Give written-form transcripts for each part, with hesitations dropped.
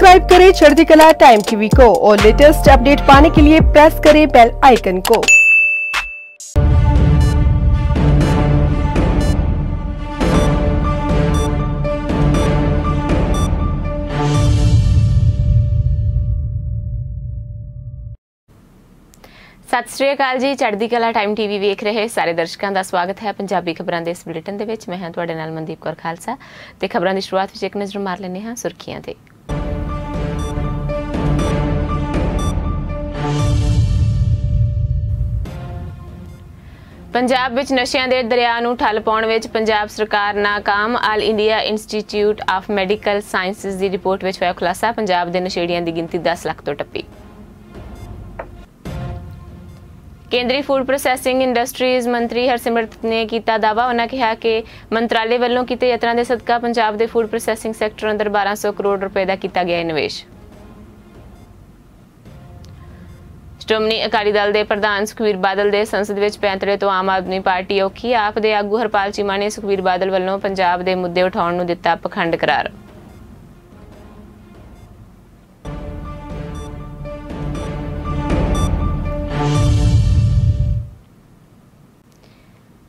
Subscribe करें Chardikla time TV को और लेटेस्ट अपडेट पाने के लिए प्रेस करें बेल आइकन को। सत श्री अकाल जी, चढ़दी कला टाइम टीवी वेख रहे सारे दर्शकों का स्वागत है पंजाबी खबरों के इस बुलेटिन दे विच। मैं हां तुहाडे नाल मनदीप कौर खालसा ते खबरों की शुरुआत विच एक नज़र मार लैंदे हां सुर्खियां ते। पंजाब विच नशियां दे दरिया नूं ठल पाउण विच पंजाब सरकार नाकाम। आल India institute of medical sciences की रिपोर्ट विच होया खुलासा, पंजाब दे नशेड़ियां की गिनती 10 लाख तो टप्पी। केंद्रीय फूड प्रोसैसिंग इंडस्ट्रीज मंत्री हरसिमरत ने किया दावा। उन्होंने कहा कि मंत्रालय वालों किए यत्नां दे सदका पंजाब के फूड प्रोसैसिंग सैक्टर अंदर 1200 करोड़ रुपए का किया गया निवेश। शिरोमणी अकाली दल के प्रधान सुखबीर बादल के संसद में पैंतरे तो आम आदमी पार्टी औखी। आप दे आगू हरपाल चीमा ने सुखबीर बादल वालों पंजाब के मुद्दे उठाने को दिता पखंड करार।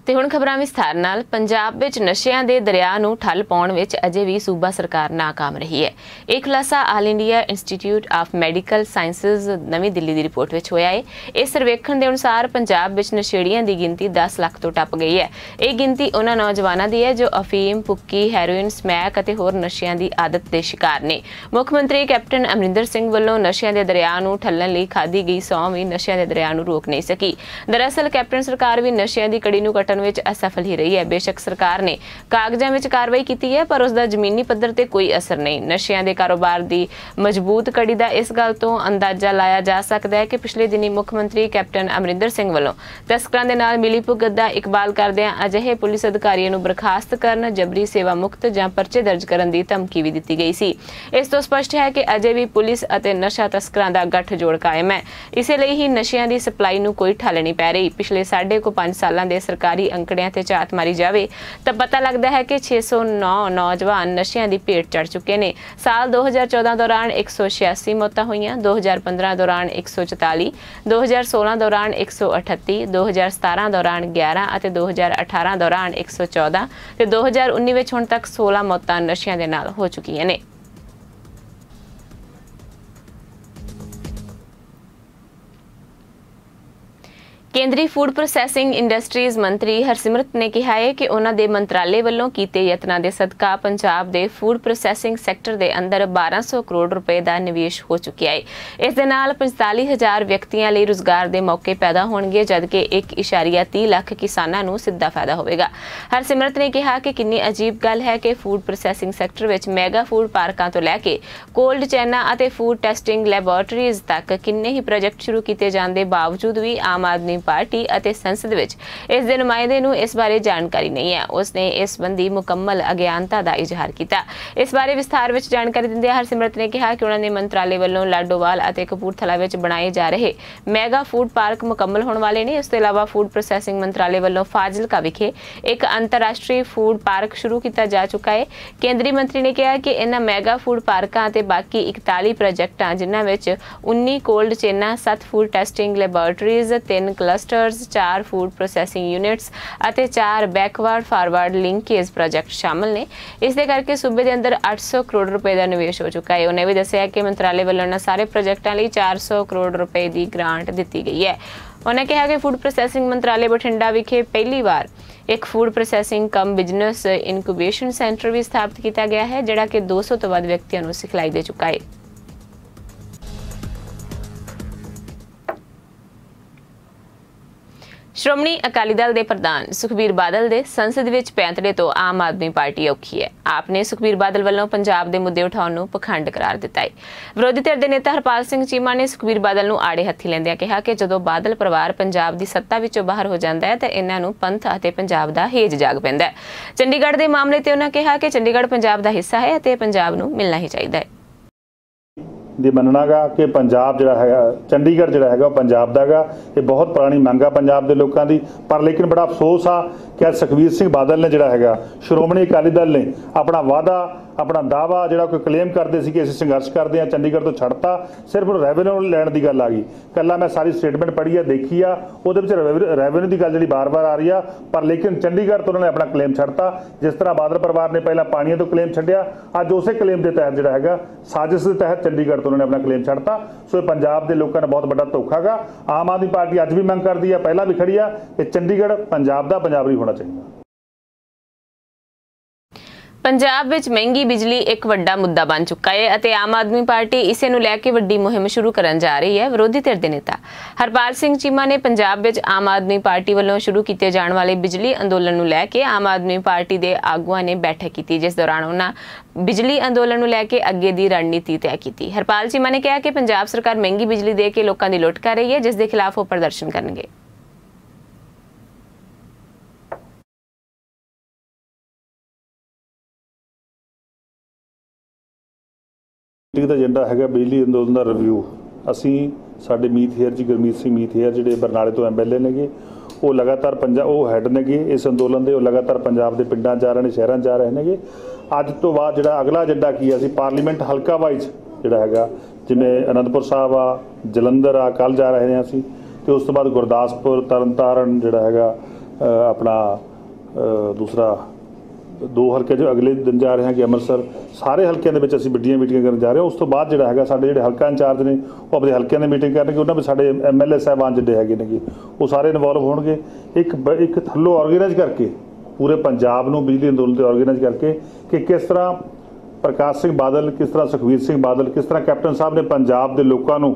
ते हुण खबरां विस्तार नाल। पंजाब विच नशियां दे दरिया नूं ठल पाउण विच अजे भी सूबा सरकार नाकाम रही है। यह खुलासा all India institute of medical sciences नवीं दिल्ली की रिपोर्ट विच होया है। इस सर्वेखण के अनुसार पंजाब विच नशेड़ियां की गिनती 10 लाख तो टप गई है। यह गिनती उन्हां नौजवानों की है जो अफीम, पुक्की, हैरोइन, स्मैक अते होर नशियां की आदत के शिकार ने। मुख्य मंत्री कैप्टन अमरिंदर सिंह वल्लों नशियां के दरिया नूं ठल्लण लई खाधी गई सौं भी नशियां के दरिया नूं रोक नहीं सकी। दरअसल कैप्टन सरकार भी नशियां की कड़ी नूं असफल ही रही है। बेशक सरकार ने कागजां विच कार्रवाई की है पर उसका जमीनी पद्धर ते कोई असर नहीं। नशियां दे कारोबार दी मजबूत कड़ी दा इस गल तो अंदाजा लाया जा सकदा है कि पिछले दिनी मुख्य मंत्री कैप्टन अमरिंदर सिंह वल्लों तस्करां दे नाल मिली भुगत दा इकबाल करदियां अजिहे पुलिस अधिकारियों नूं बर्खास्त करन, जबरी सेवा मुक्त जां परचे दर्ज करन दी धमकी भी दित्ती गई सी। इस तो स्पष्ट है कि अजे भी पुलिस अते नशा तस्करां दा गठजोड़ कायम है। इसे लई ही नशियां दी सप्लाई नूं कोई ठल्ल नहीं पै रही। पिछले 5.5 सालां दे सरकारी ਅੰਕੜਿਆਂ ਤੇ ਝਾਤ ਮਾਰੀ ਜਾਵੇ ਤਾਂ ਪਤਾ ਲੱਗਦਾ ਹੈ ਕਿ 609 ਨੌਜਵਾਨ ਨਸ਼ਿਆਂ ਦੀ ਭੇਟ ਚੜ ਚੁੱਕੇ ਨੇ। ਸਾਲ 2014 ਦੌਰਾਨ 186 ਮੌਤਾਂ ਹੋਈਆਂ, 2015 ਦੌਰਾਨ 144, 2016 ਦੌਰਾਨ 138, 2017 ਦੌਰਾਨ 11 ਅਤੇ 2018 ਦੌਰਾਨ 114 ਤੇ 2019 ਵਿੱਚ ਹੁਣ ਤੱਕ 16 ਮੌਤਾਂ ਨਸ਼ਿਆਂ ਦੇ ਨਾਲ ਹੋ ਚੁੱਕੀਆਂ ਨੇ। केंद्रीय फूड प्रोसैसिंग इंडस्ट्रीज मंत्री हरसिमरत ने कहा है कि उन्होंने मंत्रालय वालों किए यत्नां दे सदका पंजाब के फूड प्रोसैसिंग सैक्टर के अंदर 1200 करोड़ रुपए का निवेश हो चुकिया है। इस दे नाल 45,000 व्यक्तियों लिए रोजगार के मौके पैदा होणगे जबकि 1.3 लाख किसानों नूं सीधा फायदा होगा। हरसिमरत ने कहा कि कितनी अजीब गल है कि फूड प्रोसैसिंग सैक्टर विच मैगा फूड पार्कों तो लैके कोल्ड चैना अते फूड टैसटिंग लैबोरेटरीज तक किन्ने ही प्रोजैक्ट शुरू किए जाने के बावजूद भी आम आदमी पार्टी अते संसद विच इस दे नुमाइंदे नूं इस बारे जानकारी नहीं है। उसने इस संबंधी मुकम्मल अगिआनता दा इजहार कीता। इस बारे विस्तार विच जानकारी दिंदे हरसिमरत ने कहा कि उन्होंने मंत्रालय वालों लाडोवाल अते कपूरथला विच बनाए जा रहे मैगा फूड पार्क मुकम्मल होने वाले ने। इसके अलावा फूड प्रोसैसिंग मंत्रालय वालों फाजिलका विखे एक अंतर्राष्ट्रीय फूड पार्क शुरू किया जा चुका है। केंद्रीय मंत्री ने कहा कि इन्हां मैगा फूड पार्कां अते बाकी 41 प्रोजैक्टां जिन्हां विच 19 कोल्ड चेनां, 7 food testing laboratories, 3 clusters, 4 food processing units अते 4 बैकवर्ड फारवर्ड लिंकेज प्रोजैक्ट शामिल ने। इसके करके सूबे के अंदर 800 करोड़ रुपए का निवेश हो चुका है। उन्हें भी दस्या कि मंत्रालय वालों ने सारे प्रोजैक्टों लिए 400 करोड़ रुपए की ग्रांट दी गई है। उन्होंने कहा कि फूड प्रोसैसिंग मंत्रालय बठिंडा विखे पहली बार एक food processing cum business incubation centre भी स्थापित किया गया है जिहड़ा कि 200 तो वध व्यक्तियों को सिखलाई दे चुका है। ਸ਼੍ਰੋਮਣੀ ਅਕਾਲੀ ਦਲ ਦੇ ਪ੍ਰਧਾਨ ਸੁਖਬੀਰ ਬਾਦਲ ਦੇ ਸੰਸਦ ਵਿੱਚ ਪੈਂਤੜੇ ਤੋਂ ਆਮ ਆਦਮੀ ਪਾਰਟੀ ਔਖੀ ਹੈ। ਆਪ ਨੇ ਸੁਖਬੀਰ ਬਾਦਲ ਵੱਲੋਂ ਪੰਜਾਬ ਦੇ ਮੁੱਦੇ ਉਠਾਉਣ ਨੂੰ ਪਖੰਡ ਕਰਾਰ ਦਿੱਤਾ ਹੈ। ਵਿਰੋਧੀ ਧਿਰ ਦੇ ਨੇਤਾ ਹਰਪਾਲ ਸਿੰਘ ਚੀਮਾ ਨੇ ਸੁਖਬੀਰ ਬਾਦਲ ਨੂੰ ਆੜੇ ਹੱਥੀ ਲੈਂਦਿਆਂ ਕਿਹਾ ਕਿ ਜਦੋਂ ਬਾਦਲ ਪਰਿਵਾਰ ਪੰਜਾਬ ਦੀ ਸੱਤਾ ਵਿੱਚੋਂ ਬਾਹਰ ਹੋ ਜਾਂਦਾ ਹੈ ਤਾਂ ਇਹਨਾਂ ਨੂੰ ਪੰਥ ਅਤੇ ਪੰਜਾਬ ਦਾ ਹੇਜ ਜਾਗ ਪੈਂਦਾ ਹੈ। ਚੰਡੀਗੜ੍ਹ ਦੇ ਮਾਮਲੇ ਤੇ ਉਹਨਾਂ ਕਿਹਾ ਕਿ ਚੰਡੀਗੜ੍ਹ ਪੰਜਾਬ ਦਾ ਹਿੱਸਾ ਹੈ ਅਤੇ ਪੰਜਾਬ ਨੂੰ ਮਿਲਣਾ ਹੀ ਚਾਹੀਦਾ ਹੈ। ये मनना गा कि पंजाब जिहड़ा हैगा चंडीगढ़ जिहड़ा हैगा पंजाब दा गा, ये बहुत पुरानी मंग है पंजाब दे लोकां दी। पर लेकिन बड़ा अफसोस आ कि सुखबीर सिंह बादल ने जिहड़ा हैगा श्रोमणी अकाली दल ने अपना वादा अपना दावा जो कोई क्लेम करते थे कि असीं संघर्ष करते हैं चंडीगढ़ तो छड़ता, सिर्फ वो रेवन्यू लैन की गल आ गई। कला मैं सारी स्टेटमेंट पढ़ी है देखी आ, वो रेवन्यू की गल जी बार बार आ रही है, पर लेकिन चंडीगढ़ तो उन्होंने अपना क्लेम छड़ता। जिस तरह बादल परिवार ने पहला पानिया तो क्लेम छड्या, अज उस क्लेम के तहत जोड़ा है साजिश के तहत चंडीगढ़ तो उन्होंने अपना क्लेम छड़ता। सो पंजाब के लोगों ने बहुत बड़ा धोखा गा। आम आदमी पार्टी अज भी मंग करती है, पहला भी खड़ी है कि चंडीगढ़ पंजाब का पंजाब नहीं होना चाहिए। पंजाब विच महंगी बिजली एक वड्डा मुद्दा बन चुका है अते आम आदमी पार्टी इसे नूं लै के वड्डी मुहिम शुरू करन जा रही है। विरोधी धिर दे नेता हरपाल सिंह चीमा ने पंजाब विच आम आदमी पार्टी वल्लों शुरू किए जाने वाले बिजली अंदोलन नूं लै के आम आदमी पार्टी के आगुआं ने बैठक की, जिस दौरान उन्होंने बिजली अंदोलन नूं लै के अगे की रणनीति तय की। हरपाल चीमा ने कहा कि पंजाब सरकार महंगी बिजली दे के लोगों की लुट कर रही है, जिस दे खिलाफ वो प्रदर्शन करनगे। ਦਾ ਏਜੰਡਾ ਹੈਗਾ ਬਿਜਲੀ ਅੰਦੋਲਨ ਦਾ ਰਿਵਿਊ। ਅਸੀਂ ਸਾਡੇ ਮੀਤ ਹੇਅਰ ਜੀ ਗੁਰਮੀਤ ਸਿੰਘ ਮੀਤ ਹੇਅਰ ਜਿਹੜੇ ਬਰਨਾਲੇ ਤੋਂ ਐਮਐਲਏ ਨੇਗੇ, ਉਹ ਲਗਾਤਾਰ ਪੰਜਾਬ ਉਹ ਹੈੱਡ ਨੇਗੇ ਇਸ ਅੰਦੋਲਨ ਦੇ। ਉਹ ਲਗਾਤਾਰ ਪੰਜਾਬ ਦੇ ਪਿੰਡਾਂ ਜਾ ਰਹੇ ਨੇ, ਸ਼ਹਿਰਾਂ ਜਾ ਰਹੇ ਨੇਗੇ। ਅੱਜ ਤੋਂ ਬਾਅਦ ਜਿਹੜਾ ਅਗਲਾ ਏਜੰਡਾ ਕੀ ਹੈ, ਅਸੀਂ ਪਾਰਲੀਮੈਂਟ ਹਲਕਾ ਵਾਈਜ਼ ਜਿਹੜਾ ਹੈਗਾ ਜਿਵੇਂ ਅਨੰਦਪੁਰ ਸਾਹਿਬ ਆ, ਜਲੰਧਰ ਆ, ਕੱਲ੍ਹ ਜਾ ਰਹੇ ਹਾਂ ਅਸੀਂ, ਅਤੇ ਉਸ ਤੋਂ ਬਾਅਦ ਗੁਰਦਾਸਪੁਰ, ਤਰਨਤਾਰਨ ਜਿਹੜਾ ਹੈਗਾ ਆਪਣਾ ਦੂਸਰਾ ਦੋ ਹਲਕੇ ਜੋ ਅਗਲੇ ਦਿਨ ਜਾ ਰਹੇ ਹਾਂ ਕਿ ਅੰਮ੍ਰਿਤਸਰ, ਸਾਰੇ ਹਲਕਿਆਂ ਦੇ ਵਿੱਚ ਅਸੀਂ ਵੱਡੀਆਂ ਮੀਟਿੰਗਾਂ ਕਰਨ ਜਾ ਰਹੇ ਹਾਂ। ਉਸ ਤੋਂ ਬਾਅਦ ਜਿਹੜਾ ਹੈਗਾ ਸਾਡੇ ਜਿਹੜੇ ਹਲਕਾ ਇੰਚਾਰਜ ਨੇ ਉਹ ਆਪਣੇ ਹਲਕਿਆਂ ਦੀ ਮੀਟਿੰਗ ਕਰਨਗੇ। ਉਹਨਾਂ ਵਿੱਚ ਸਾਡੇ ਐਮਐਲਏ ਸਾਹਿਬਾਨ ਜਿਹੜੇ ਹੈਗੇ ਨੇ ਉਹ ਸਾਰੇ ਇਨਵੋਲਵ ਹੋਣਗੇ। ਇੱਕ ਥੱਲੋਂ ਆਰਗੇਨਾਈਜ਼ ਕਰਕੇ ਪੂਰੇ ਪੰਜਾਬ ਨੂੰ ਬਿਜਲੀ ਅੰਦੋਲਨ 'ਤੇ ਆਰਗੇਨਾਈਜ਼ ਕਰਕੇ ਕਿ ਕਿਸ ਤਰ੍ਹਾਂ ਪ੍ਰਕਾਸ਼ ਸਿੰਘ ਬਾਦਲ, ਕਿਸ ਤਰ੍ਹਾਂ ਸੁਖਬੀਰ ਸਿੰਘ ਬਾਦਲ, ਕਿਸ ਤਰ੍ਹਾਂ ਕੈਪਟਨ ਸਾਹਿਬ ਨੇ ਪੰਜਾਬ ਦੇ ਲੋਕਾਂ ਨੂੰ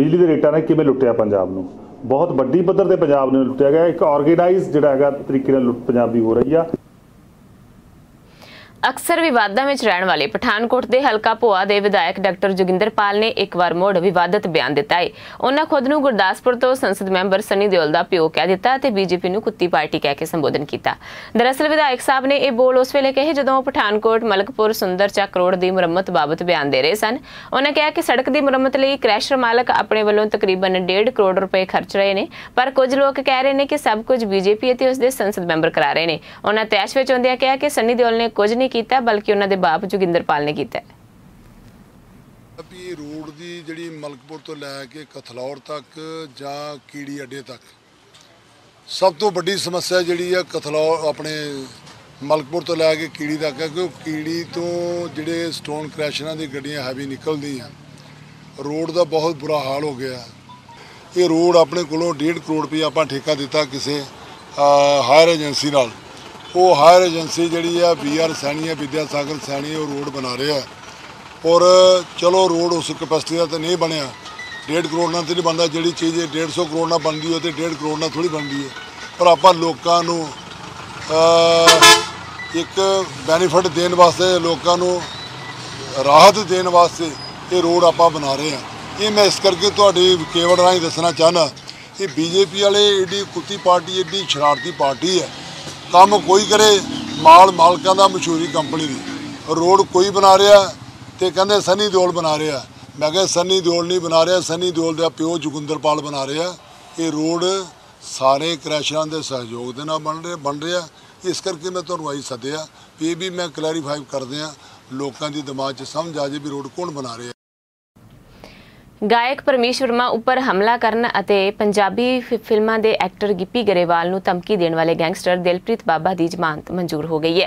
ਬਿਜਲੀ ਦੇ ਰੇਟਾਂ ਨੇ ਕਿਵੇਂ ਲੁੱਟਿਆ, ਪੰਜਾਬ ਨੂੰ ਬਹੁਤ ਵੱਡੀ ਪੱਧਰ 'ਤੇ ਪੰਜਾਬ ਨੇ ਲੁੱਟਿਆ ਗਿਆ। ਇੱਕ ਆਰਗੇਨਾਈਜ਼ ਜਿਹੜਾ ਹੈਗਾ ਤਰੀਕੇ ਨਾਲ ਲੁੱਟ ਪੰਜਾਬ ਦੀ ਹੋ ਰਹੀ ਆ। अक्सर विवादां में रहने वाले पठानकोट के हल्का भोआ के विधायक डॉक्टर जोगिंदर पाल ने एक बार मुड़ विवादित बयान दिता है। उन्होंने खुद को गुरदासपुर तो संसद मैंबर सनी देओल का प्यो कह दिता, बीजेपी को कुत्ती पार्टी कह के संबोधन किया। दरअसल विधायक साहब ने यह बोल उस वेले कहे जदों पठानकोट मलकपुर सुंदर चक रोड की मुरम्मत बाबत बयान दे रहे सन। उन्होंने कहा कि सड़क की मुरम्मत लिए क्रैशर मालक अपने वालों तकरीबन 1.5 करोड़ रुपए खर्च रहे हैं, पर कुछ लोग कह रहे हैं कि सब कुछ बीजेपी और उसके संसद मैंबर करा रहे हैं। उन्होंने तैश में आंदे कहा कि सनी देओल ने कुछ नहीं ਕੀਤਾ बल्कि उन्होंने बाप जोगिंदर पाल ने किया। रोड की जी मलकपुर तो लैके कथलौर तक जा कीड़ी अड्डे तक सब तो बड़ी समस्या जी कथलौर अपने मलकपुर तो लैके कीड़ी तक है कि कीड़ी तो जोड़े स्टोन क्रैशर की गड्डियाँ हैवी निकलती हैं। रोड का बहुत बुरा हाल हो गया। ये रोड अपने को 1.5 करोड़ रुपया आप ठेका दिता किसी हायर एजेंसी नाल। वो हायर एजेंसी जी VR सैनी है, विद्यासागर सैनी, वो रोड बना रहे हैं और चलो रोड उस कैपेसिटी का तो नहीं बनया, 1.5 करोड़ ना तो नहीं बनता। जी चीज़ 150 करोड़ ना बनती है तो 1.5 करोड़ ना थोड़ी बनती है। पर आप लोगों को एक बैनीफिट देने वास्ते, लोगों को राहत देने वास्ते ये रोड आप बना रहे हैं। ये मैं इस करके तुहाडी केवल राही दसना चाहना कि बीजेपी वाले एडी कुत्ती पार्टी, एडी शरारती पार्टी है। काम कोई करे माल मालकों का, मशहूरी कंपनी की। रोड कोई बना रहा तो कहते सनी देओल बना रहा। मैं क्या सनी देओल नहीं बना रहा, सनी देओल का प्यो जोगिंदर पाल बना रहा। ये रोड सारे क्रैशरों के सहयोग के नाल बन रहा। इस करके मैं तुहानूं आई सद्दिया ये भी मैं क्लैरीफाई कर दिया, लोगों के दिमाग च समझ आ जाए भी रोड कौन बना रहा। गायक परमीश वर्मा उपर हमला करन अते पंजाबी फिल्मां दे एक्टर गिप्पी ग्रेवाल नूं धमकी देने वाले गैंगस्टर दिलप्रीत बाबा की जमानत मंजूर हो गई है।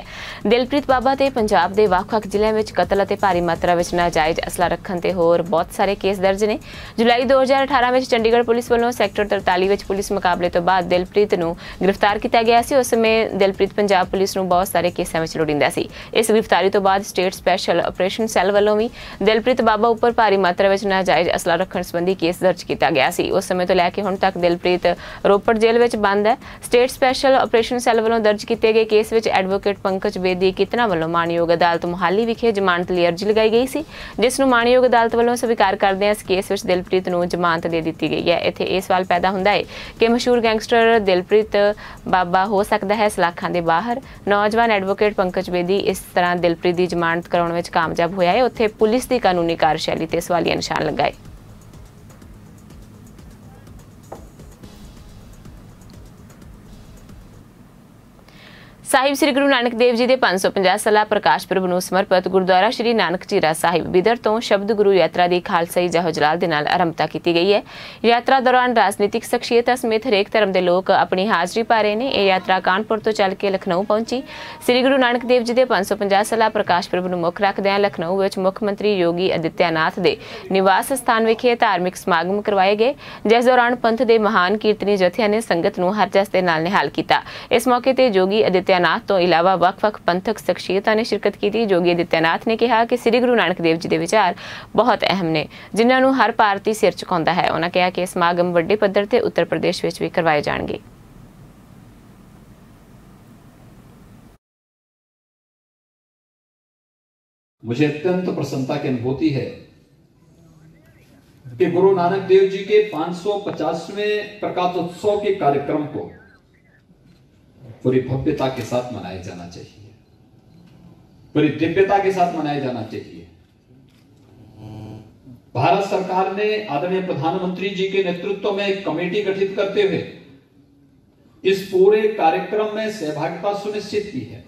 दिलप्रीत बाबा ते पंजाब दे वख-वख जिल़्हियां विच कतल अते भारी मात्रा विच नाजायज़ असला रखण ते होर बहुत सारे केस दर्ज ने। जुलाई 2018 विच चंडीगढ़ पुलिस वालों सैक्टर 43 विच पुलिस मुकाबले तो बाद दिलप्रीत नूं गिरफ्तार किया गया सी। उस समय दिलप्रीत पंजाब पुलिस नूं बहुत सारे केसां विच लोड़ींदा सी। इस गिरफ्तारी तो बाद स्टेट स्पैशल ऑपरेशन सैल वालों भी दिलप्रीत बाबा उपर भारी मात्रा विच नाजायज़ असला रखण संबंधी केस दर्ज किया गया सी। उस समय तो लैके हुण तक दिलप्रीत रोपड़ जेल विच बंद है। स्टेट स्पैशल ऑपरेशन सैल वालों दर्ज किए गए केस विच एडवोकेट पंकज बेदी कितना वालों माणयोग अदालत मोहाली विखे जमानत लई अर्जी लगाई गई सी, जिस नूं माणयोग अदालत वालों स्वीकार करदे इस केस विच दिलप्रीत नूं जमानत दे दित्ती गई है। इत्थे यह सवाल पैदा हुंदा है कि मशहूर गैंगस्टर दिलप्रीत बाबा हो सकदा है सलाखां दे बाहर। नौजवान एडवोकेट पंकज बेदी इस तरह दिलप्रीत की जमानत कराउण विच कामयाब होया है। उत्थे पुलिस की कानूनी कार्यशैली ते सवालिया निशान लगाए। साहिब श्री गुरु नानक देव जी के 550 साल प्रकाश पुरब नूं समर्पित गुरुद्वारा श्री नानक झीरा साहिब बिदर तो शब्द गुरु यात्रा की खालसाई जहो जलाल के नाल आरंभता की गई है। यात्रा दौरान राजनीतिक शख्सियतां समेत हरेक धर्म के लोग अपनी हाजरी पा रहे हैं। यह यात्रा कानपुर तो चल के लखनऊ पहुंची। श्री गुरु नानक देव जी के 550 साल प्रकाश पुरब नूं मुख रखदे लखनऊ में मुख्यमंत्री योगी आदित्यनाथ के निवास स्थान विखे धार्मिक समागम करवाए गए, जिस दौरान पंथ के महान कीर्तनी जथिया ने संगत नूं हर जस के नाल निहाल किया। इस मौके पर योगी आदित्यनाथ तो इलावा वख-वख पंथक शख्सियतां ने शिरकत की। योगी आदित्यनाथ ने कहा कि श्री गुरु नानक देव जी के विचार बहुत अहम ने, जिन्होंने हर भारती सिर झुकाउंदा है। उन्होंने कहा कि समागम वड्डे पद्धर ते उत्तर प्रदेश विच भी करवाए जाएंगे। मुझे अत्यंत प्रसन्नता की अनुभूति है कि गुरु नानक देव जी के 550वें प्रकाशोत्सव के कार्यक्रम को पूरी भव्यता के साथ मनाया जाना चाहिए, पूरी दिव्यता के साथ मनाया जाना चाहिए। भारत सरकार ने आदरणीय प्रधानमंत्री जी के नेतृत्व में एक कमेटी गठित करते हुए इस पूरे कार्यक्रम में सहभागिता सुनिश्चित की है।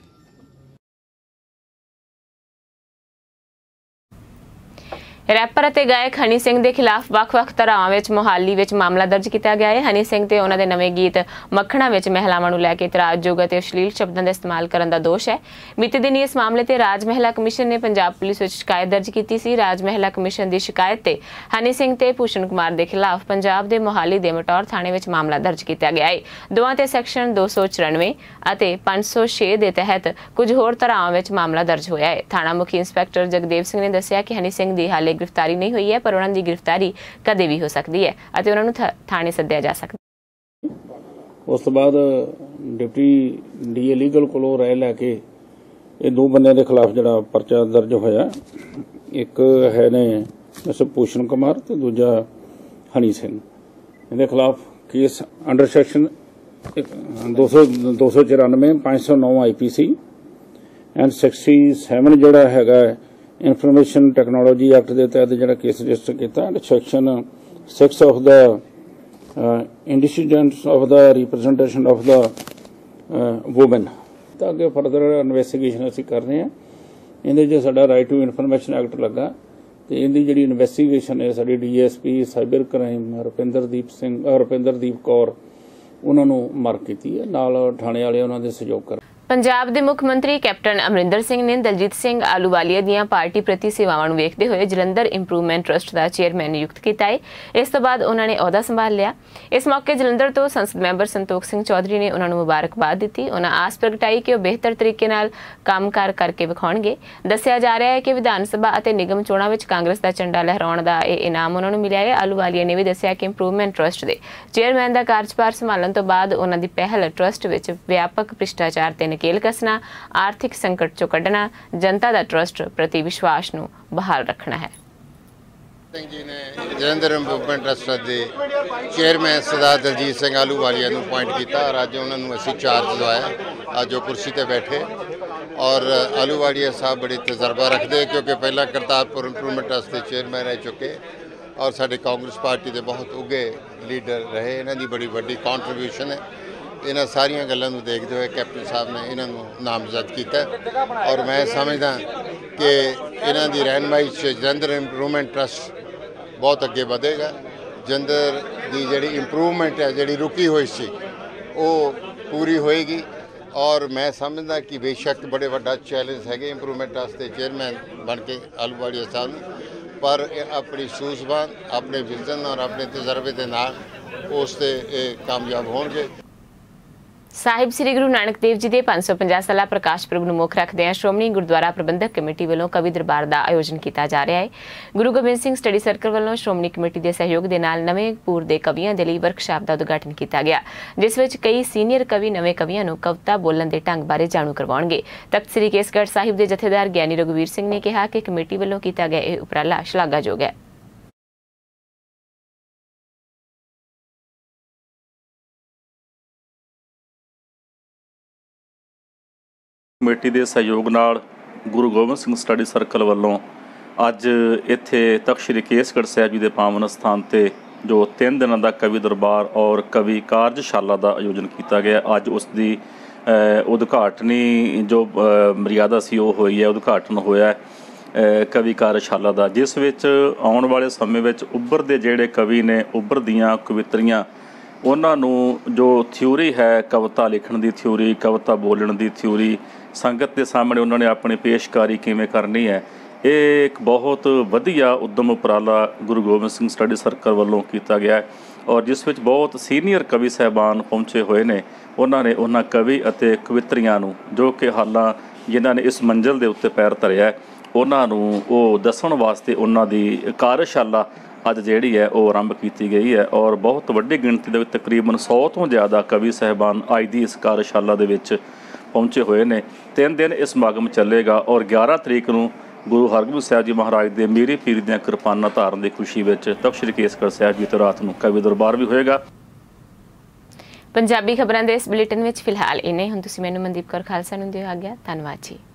रैपर ते गायक हनी सिंह के खिलाफ वख-वख धारावां विच मोहाली विच मामला दर्ज किया गया है। हनी सिंह ते उन्होंने नवे गीत मक्खणा विच महिलावां नूं लैके इतराजयोग ते अश्लील शब्दां का इस्तेमाल करन दा दोष है। बीते दिन इस मामले ते राज महिला कमीशन ने पंजाब पुलिस विच शिकायत दर्ज की सी। राज महिला कमीशन की शिकायत ते हनी सिंह ते भूषण कुमार के खिलाफ पंजाब के मोहाली के मटौर थाणे विच मामला दर्ज किया गया है। दोवां ते सैक्शन 294 अते 506 के तहत कुछ होर धारावां विच मामला दर्ज होया है। थाणा मुखी इंस्पैक्टर जगदेव सिंह ने दस्सिया कि हनी सिंह दी हाले गिरफ्तारी नहीं हुई है, पर उन्होंने गिरफ्तारी कदे भी हो सकती है और उन्होंने थाने सद्या जा सकता। उस तो बाद डिप्टी डीए लीगल कोलों राय लैके ये दो बंदे के खिलाफ जो परचा दर्ज होया, एक है ने भूषण कुमार तो दूजा हनी सिंह। इनके खिलाफ case under section 294 509 IPC and 67 जोड़ा हैगा इनफॉर्मेशन टैक्नोलॉजी एक्ट के तहत जो केस रजिस्टर किया। Section 6 of the इंडिसीडेंट्स of the representation of the women तो अगर फर्दर इन्वेस्टिगेशन असी कर रहे हैं। इन्हें साडा राइट टू इनफॉर्मेशन एक्ट लगा तो इनकी जी इन्वेस्टिगेशन है साडी DSP cyber crime Rupinderdeep Kaur उन्होंने मार्क की है, नाल थाणे वाले उन्होंने सहयोग कर। पंजाब के मुख्यमंत्री कैप्टन अमरिंदर सिंह ने दलजीत सिंह आलूवालिया दी पार्टी प्रति सेवावां नूं वेखदे होए जलंधर इंप्रूवमेंट ट्रस्ट का चेयरमैन नियुक्त किया है। इस तो बाद उन्होंने अहुदा संभाल लिया। इस मौके जलंधर तो संसद मैंबर संतोख सिंह चौधरी ने उन्होंने मुबारकबाद दी। उन्होंने आस प्रगटाई कि वह बेहतर तरीके नाल कामकाज करके विखाउणगे। दस्सिया जा रहा है कि विधान सभा अते निगम चोणां विच कांग्रेस का झंडा लहराउण का यह इनाम उन्होंने मिलिया है। आलूवालिया ने भी दस्सिया कि इंप्रूवमेंट ट्रस्ट के चेयरमैन का कार्यभार संभालण तो बाद उन्हों की पहल ट्रस्ट विच व्यापक भ्रिष्टाचार ते नकेल कसना, आर्थिक संकट चों कढना, जनता दा ट्रस्ट प्रति विश्वास नूं बहाल रखना है। सिंह जी ने जलंधर इंप्रूवमेंट ट्रस्ट के चेयरमैन सरदार दलजीत सिंह आलूवालिया को अपॉइंट किया और अज उन्होंने असी चार्ज लवाया। अज वो कुर्सी पर बैठे और आलूवालिया साहब बड़े तजर्बा रखते क्योंकि पहला करतारपुर इंप्रूवमेंट ट्रस्ट के चेयरमैन रह चुके और साढ़े कांग्रेस पार्टी के बहुत उगे लीडर रहे। इन्होंने बड़ी वड्डी कॉन्ट्रीब्यूशन है। इन्ह सारिया गलों को देखते हुए कैप्टन साहब ने इन्होंने नामजद किया और मैं समझदा कि इन्ह की रहनमाई जलंधर इंप्रूवमेंट ट्रस्ट बहुत अगे बढ़ेगा। जलंधर की जी इंप्रूवमेंट है जी रुकी हुई सी वो पूरी होएगी और मैं समझदा कि बेशक बड़े वड्डा चैलेंज है इंप्रूवमेंट ट्रस्ट के चेयरमैन बन के आलूवालिया साहब ने, पर अपनी सूझबूझ अपने विजन और अपने तजर्बे के नाल उसते कामयाब होंगे। साहिब श्री गुरु नानक देव जी के 550 साल प्रकाश पुरब नूं मुख रखदे श्रोमणी गुरुद्वारा प्रबंधक कमेटी वालों कवि दरबार का आयोजन किया जा रहा है। गुरु गोबिंद सिंह स्टडी सर्कल वालों श्रोमणी कमेटी के सहयोग के नाल नवेंपुर के कवियों के लिए वर्कशाप का उद्घाटन किया गया, जिस विच कई सीनियर कवि नवे कवियों को कविता बोलन के ढंग बारे जाणू करवाउणगे। तख्त श्री केसगढ़ साहिब के जथेदार ज्ञानी रघुवीर सिंह ने कहा कि कमेटी वालों किया गया यह उपराला शलाघायोग है। ਕਮੇਟੀ ਦੇ ਸਹਿਯੋਗ ਨਾਲ ਗੁਰੂ ਗੋਬਿੰਦ ਸਿੰਘ ਸਟੱਡੀ ਸਰਕਲ ਵੱਲੋਂ ਅੱਜ ਇੱਥੇ ਤਖਤ ਸ਼੍ਰੀ ਕੇਸਗੜ੍ਹ ਸਾਹਿਬ ਜੀ ਦੇ ਪਾਵਨ ਸਥਾਨ 'ਤੇ ਜੋ 3 ਦਿਨਾਂ ਦਾ ਕਵੀ ਦਰਬਾਰ ਔਰ ਕਵੀ ਕਾਰਜਸ਼ਾਲਾ ਦਾ ਆਯੋਜਨ ਕੀਤਾ ਗਿਆ। ਅੱਜ ਉਸ ਦੀ उद्घाटनी जो मर्यादा सी वो हुई है, उद्घाटन होया कवि कार्यशाला का, जिस विच आने वाले समय में उभरते जेडे कवि ने उभरदियाँ कवित्रियाँ उन्होंने जो थ्योरी है कविता लिखण की थ्योरी, कविता बोलण की थ्योरी, संगत के सामने उन्होंने अपनी पेशकारी किवें करनी है, ये एक बहुत वधिया उद्यम उपराला गुरु गोबिंद सिंह स्टडी सर्कल वालों किया गया है। और जिस विच बहुत सीनियर कवि साहबान पहुँचे हुए ने, उन्होंने उन्होंने कवि अते कवित्रियां नूं जो कि हालां जिन्होंने इस मंजिल के उत्ते पैर धरिया है, उन्होंने वो दसण वास्ते उन्होंने कार्यशाला अज जिहड़ी है वो आरंभ की गई है। और बहुत वड्डी गिणती दे तकरीबन 100 तो ज़्यादा कवि साहबान अज की इस कार्यशाला दे विच पहुँचे हुए ने। 3 दिन इस समागम चलेगा और 11 तरीक नूं गुरु हरगोबिंद साहब जी महाराज के मीरी पीर दी कृपाना धारण की खुशी में तख्त श्री केसगढ़ साहब जी तो रात को कवि दरबार भी होएगा। पंजाबी खबरों के इस बुलेटिन में फिलहाल इन्ने, हुण तुसीं मैनूं मनदीप कौर खालसा नूं दिओ आग्या। धन्नवाद जी।